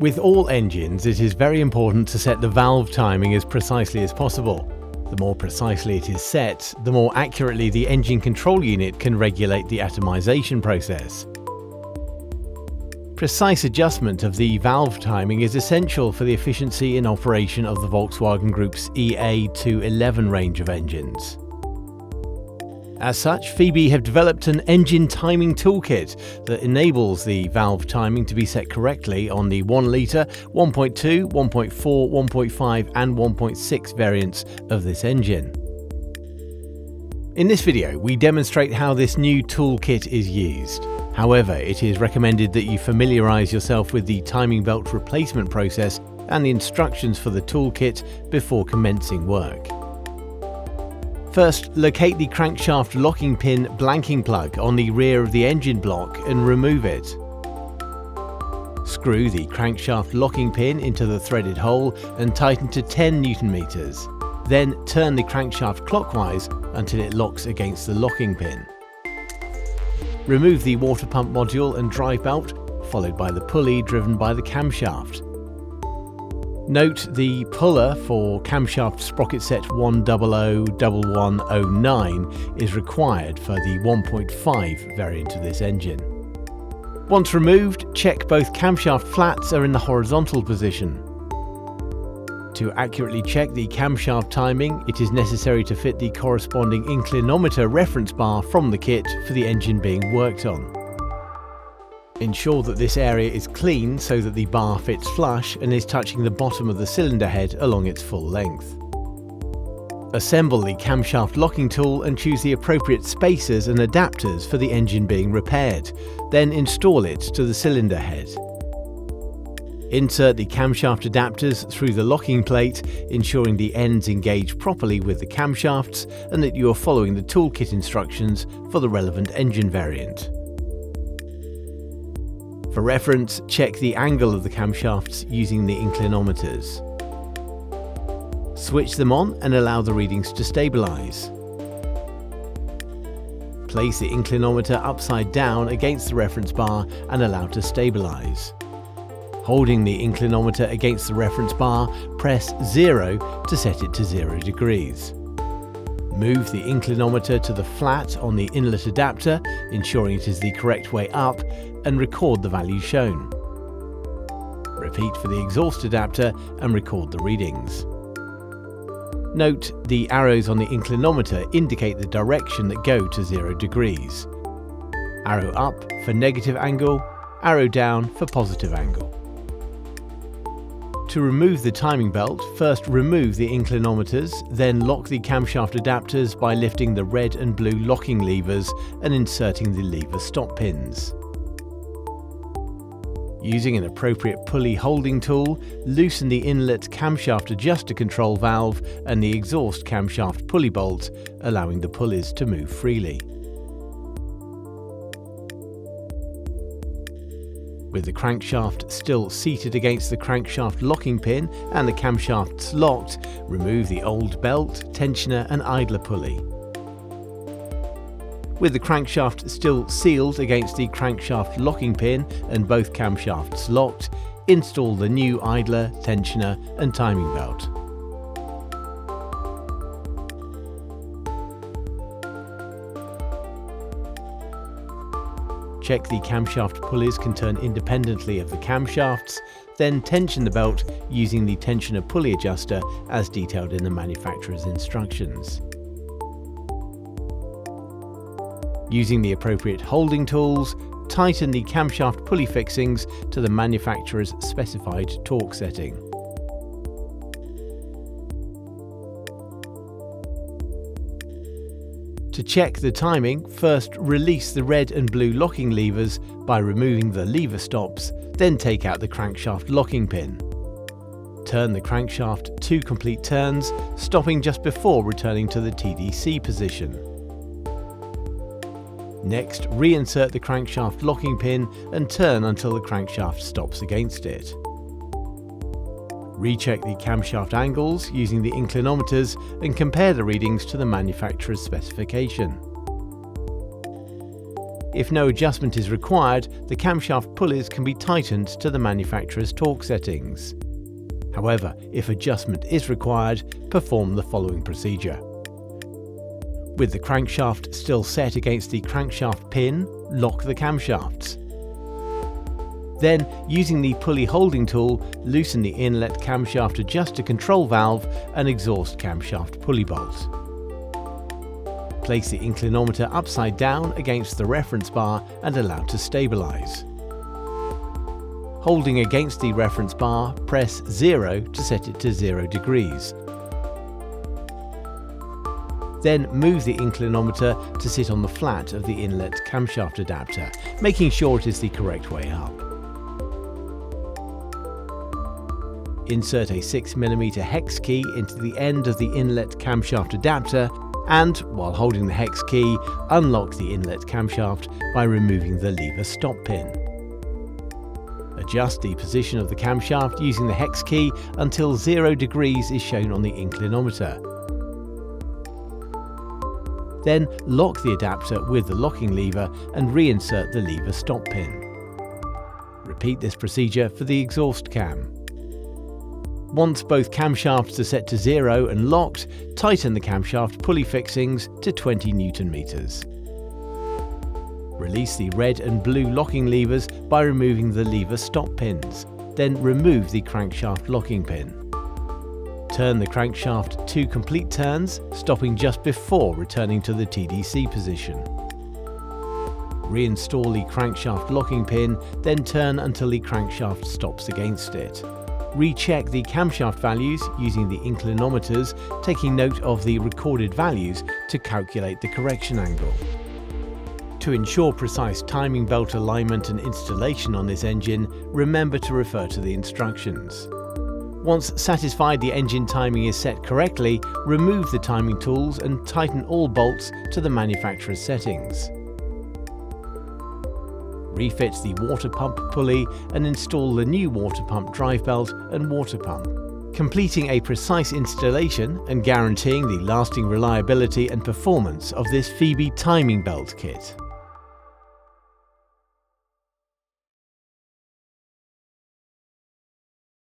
With all engines, it is very important to set the valve timing as precisely as possible. The more precisely it is set, the more accurately the engine control unit can regulate the atomization process. Precise adjustment of the valve timing is essential for the efficiency and operation of the Volkswagen Group's EA211 range of engines. As such, febi have developed an engine timing toolkit that enables the valve timing to be set correctly on the 1 litre, 1.2, 1.4, 1.5 and 1.6 variants of this engine. In this video, we demonstrate how this new toolkit is used. However, it is recommended that you familiarise yourself with the timing belt replacement process and the instructions for the toolkit before commencing work. First, locate the crankshaft locking pin blanking plug on the rear of the engine block and remove it. Screw the crankshaft locking pin into the threaded hole and tighten to 10 Nm. Then turn the crankshaft clockwise until it locks against the locking pin. Remove the water pump module and drive belt, followed by the pulley driven by the camshaft. Note the puller for camshaft sprocket set 1001109 is required for the 1.5 variant of this engine. Once removed, check both camshaft flats are in the horizontal position. To accurately check the camshaft timing, it is necessary to fit the corresponding inclinometer reference bar from the kit for the engine being worked on. Ensure that this area is clean so that the bar fits flush and is touching the bottom of the cylinder head along its full length. Assemble the camshaft locking tool and choose the appropriate spacers and adapters for the engine being repaired, then install it to the cylinder head. Insert the camshaft adapters through the locking plate, ensuring the ends engage properly with the camshafts and that you are following the toolkit instructions for the relevant engine variant. For reference, check the angle of the camshafts using the inclinometers. Switch them on and allow the readings to stabilize. Place the inclinometer upside down against the reference bar and allow to stabilize. Holding the inclinometer against the reference bar, press 0 to set it to 0 degrees. Move the inclinometer to the flat on the inlet adapter, ensuring it is the correct way up, and record the value shown. Repeat for the exhaust adapter and record the readings. Note the arrows on the inclinometer indicate the direction that go to 0 degrees. Arrow up for negative angle, arrow down for positive angle. To remove the timing belt, first remove the inclinometers, then lock the camshaft adapters by lifting the red and blue locking levers and inserting the lever stop pins. Using an appropriate pulley holding tool, loosen the inlet camshaft adjuster control valve and the exhaust camshaft pulley bolt, allowing the pulleys to move freely. With the crankshaft still seated against the crankshaft locking pin and the camshafts locked, remove the old belt, tensioner and idler pulley. With the crankshaft still sealed against the crankshaft locking pin and both camshafts locked, install the new idler, tensioner and timing belt. Check the camshaft pulleys can turn independently of the camshafts, then tension the belt using the tensioner pulley adjuster as detailed in the manufacturer's instructions. Using the appropriate holding tools, tighten the camshaft pulley fixings to the manufacturer's specified torque setting. To check the timing, first release the red and blue locking levers by removing the lever stops, then take out the crankshaft locking pin. Turn the crankshaft 2 complete turns, stopping just before returning to the TDC position. Next, reinsert the crankshaft locking pin and turn until the crankshaft stops against it. Recheck the camshaft angles using the inclinometers and compare the readings to the manufacturer's specification. If no adjustment is required, the camshaft pulleys can be tightened to the manufacturer's torque settings. However, if adjustment is required, perform the following procedure. With the crankshaft still set against the crankshaft pin, lock the camshafts. Then, using the pulley holding tool, loosen the inlet camshaft adjuster control valve and exhaust camshaft pulley bolt. Place the inclinometer upside down against the reference bar and allow to stabilize. Holding against the reference bar, press 0 to set it to 0 degrees. Then move the inclinometer to sit on the flat of the inlet camshaft adapter, making sure it is the correct way up. Insert a 6mm hex key into the end of the inlet camshaft adapter and, while holding the hex key, unlock the inlet camshaft by removing the lever stop pin. Adjust the position of the camshaft using the hex key until 0 degrees is shown on the inclinometer. Then lock the adapter with the locking lever and reinsert the lever stop pin. Repeat this procedure for the exhaust cam. Once both camshafts are set to 0 and locked, tighten the camshaft pulley fixings to 20 Newton meters. Release the red and blue locking levers by removing the lever stop pins. Then remove the crankshaft locking pin. Turn the crankshaft 2 complete turns, stopping just before returning to the TDC position. Reinstall the crankshaft locking pin, then turn until the crankshaft stops against it. Recheck the camshaft values using the inclinometers, taking note of the recorded values to calculate the correction angle. To ensure precise timing belt alignment and installation on this engine, remember to refer to the instructions. Once satisfied the engine timing is set correctly, remove the timing tools and tighten all bolts to the manufacturer's settings. Refit the water pump pulley and install the new water pump drive belt and water pump, completing a precise installation and guaranteeing the lasting reliability and performance of this febi timing belt kit.